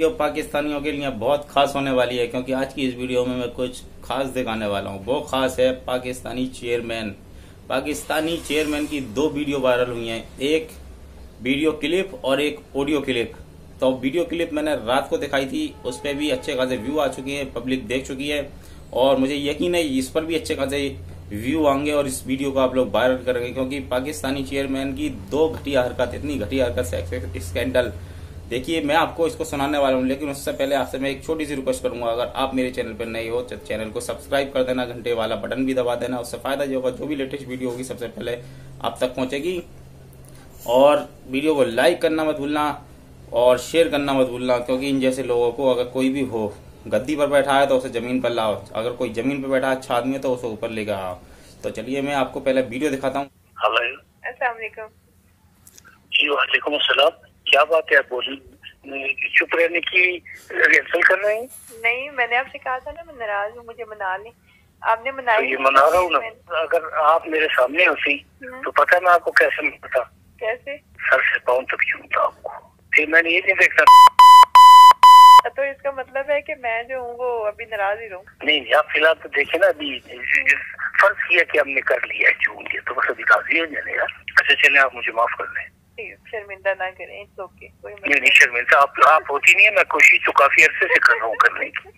Video पाकिस्तानियों के लिए बहुत खास होने वाली है, क्योंकि आज की इस वीडियो में मैं कुछ खास दिखाने वाला हूँ। वो खास है पाकिस्तानी चेयरमैन की दो वीडियो वायरल हुई हैं, एक वीडियो क्लिप और एक ऑडियो क्लिप। तो वीडियो क्लिप मैंने रात को दिखाई थी, उस पर भी अच्छे खासे व्यू आ चुके हैं, पब्लिक देख चुकी है और मुझे यकीन है इस पर भी अच्छे खासे व्यू आएंगे और इस वीडियो को आप लोग वायरल करेंगे, क्योंकि पाकिस्तानी चेयरमैन की दो घटिया हरकत, इतनी घटिया हरकत, स्कैंडल। देखिए मैं आपको इसको सुनाने वाला हूँ, लेकिन उससे पहले आपसे मैं एक छोटी सी रिक्वेस्ट करूंगा, अगर आप मेरे चैनल पर नए हो तो चैनल को सब्सक्राइब कर देना, घंटे वाला बटन भी दबा देना, उससे फायदा ये होगा जो भी लेटेस्ट वीडियो होगी सबसे पहले आप तक पहुंचेगी। और वीडियो को लाइक करना मत भूलना और शेयर करना मत भूलना, क्योंकि इन जैसे लोगों को अगर कोई भी हो गद्दी पर बैठा है तो उसे जमीन पर लाओ, अगर कोई जमीन पर बैठा है अच्छा आदमी है तो उसे ऊपर लेकर आओ। तो चलिए मैं आपको पहले वीडियो दिखाता हूँ। क्या बात है आप बोली, चुप रहने की रिहर्सल कर रहे हैं? नहीं, मैंने आपसे कहा था ना मैं नाराज हूँ, मुझे मना लें, आपने मनाया। तो मना रहा हूँ ना, अगर आप मेरे सामने होती तो पता मैं आपको कैसे मनाता, कैसे सर से पाँव तक चूमता आपको, फिर मैंने ये नहीं देखा। तो इसका मतलब है कि मैं जो हूँ वो अभी नाराज ही रहूँ? नहीं, आप फिलहाल तो देखे ना, अभी फर्ज किया कि हमने कर लिया, चूम लिया, तो बस अभी राजी हो जाने यार। अच्छा चले, आप मुझे माफ कर लें, शर्मिंदा ना करें। इट्स ओके, कोई नहीं, शर्मिंदा आप होती नहीं है, मैं कोशिश तो काफी अरसे से कर रहा हूँ करने की।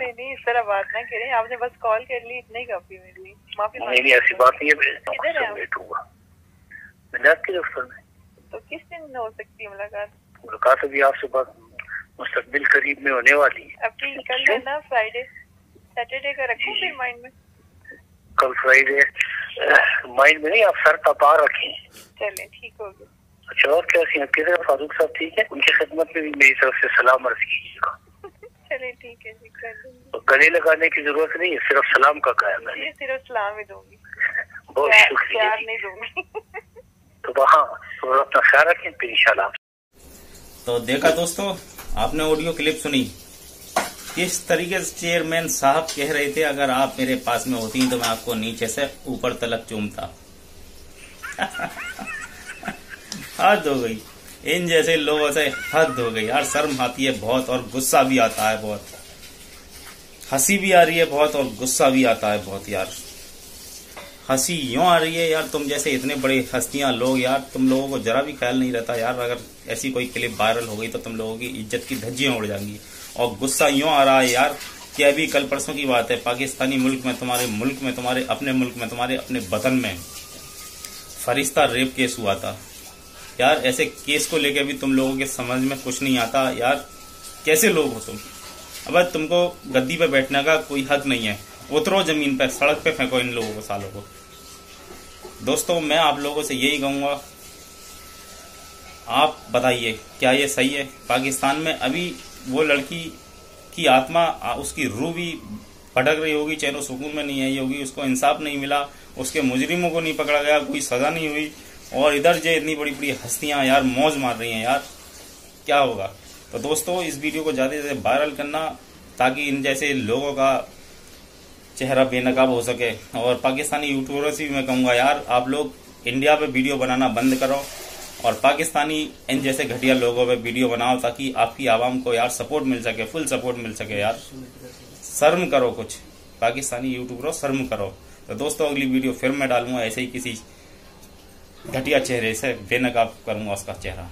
नहीं, इस तरह बात ना करें, आपने बस कॉल कर ली, इतना ही काफी मेरे लिए, माफी। नहीं, ऐसी बात नहीं है, लेट हुआ के दफ्तर में। तो किस दिन हो सकती है मुलाकात? अभी आपसे बात मुस्तकबिल करीब में होने वाली है। अभी कल है ना फ्राइडे, सैटरडे का रखें माइंड में, कल फ्राइडे माइंड में नहीं, आप सर तपा रखें। चले ठीक हो गया। अच्छा और क्या फारूक साहब ठीक है? उनकी खिदमत में भी मेरी तरफ से सलाम अर्ज कीजिएगा। चलिए ठीक है, गले लगाने की जरूरत नहीं है, सिर्फ सलाम का कायम है, सिर्फ सलाम ही दूंगी, बहुत शुक्रिया, प्यार नहीं दूंगी। तो वहाँ अपना ख्याल रखें फिर इंशाल्लाह। तो देखा दोस्तों आपने ऑडियो क्लिप सुनी, किस तरीके से चेयरमैन साहब कह रहे थे अगर आप मेरे पास में होती तो मैं आपको नीचे से ऊपर तलक चूमता। हद हो गई, इन जैसे लोगों से हद हो गई यार, शर्म आती है बहुत और गुस्सा भी आता है बहुत, हंसी भी आ रही है बहुत और गुस्सा भी आता है बहुत यार। हंसी यूं आ रही है यार, तुम जैसे इतने बड़े हस्तियां लोग यार, तुम लोगों को जरा भी ख्याल नहीं रहता यार, अगर ऐसी कोई क्लिप वायरल हो गई तो तुम लोगों की इज्जत की धज्जियां उड़ जाएंगी। और गुस्सा यूं आ रहा है यार कि अभी कल परसों की बात है, पाकिस्तानी मुल्क में तुम्हारे अपने मुल्क में तुम्हारे अपने वतन में फरिश्ता रेप केस हुआ था यार, ऐसे केस को लेके भी तुम लोगों के समझ में कुछ नहीं आता यार, कैसे लोग हो तुम। अब तुमको गद्दी पे बैठने का कोई हक नहीं है, उतरो जमीन पर, सड़क पे फेंको इन लोगों को, सालों को। दोस्तों मैं आप लोगों से यही कहूँगा, आप बताइए क्या ये सही है? पाकिस्तान में अभी वो लड़की की आत्मा, उसकी रूह भी भटक रही होगी, चैनो सुकून में नहीं आई होगी, उसको इंसाफ नहीं मिला, उसके मुजरिमों को नहीं पकड़ा गया, कोई सजा नहीं हुई, और इधर जो इतनी बड़ी बड़ी हस्तियां यार मौज मार रही हैं यार, क्या होगा। तो दोस्तों इस वीडियो को ज़्यादा से वायरल करना ताकि इन जैसे लोगों का चेहरा बेनकाब हो सके। और पाकिस्तानी यूट्यूबर्स भी मैं कहूँगा यार, आप लोग इंडिया पे वीडियो बनाना बंद करो और पाकिस्तानी इन जैसे घटिया लोगों पे वीडियो बनाओ, ताकि आपकी आवाम को यार सपोर्ट मिल सके, फुल सपोर्ट मिल सके यार। शर्म करो कुछ पाकिस्तानी यूट्यूबरों, शर्म करो। तो दोस्तों अगली वीडियो फिर मैं डालूंगा, ऐसे ही किसी घटिया चेहरे से बेनकाब करूंगा उसका चेहरा।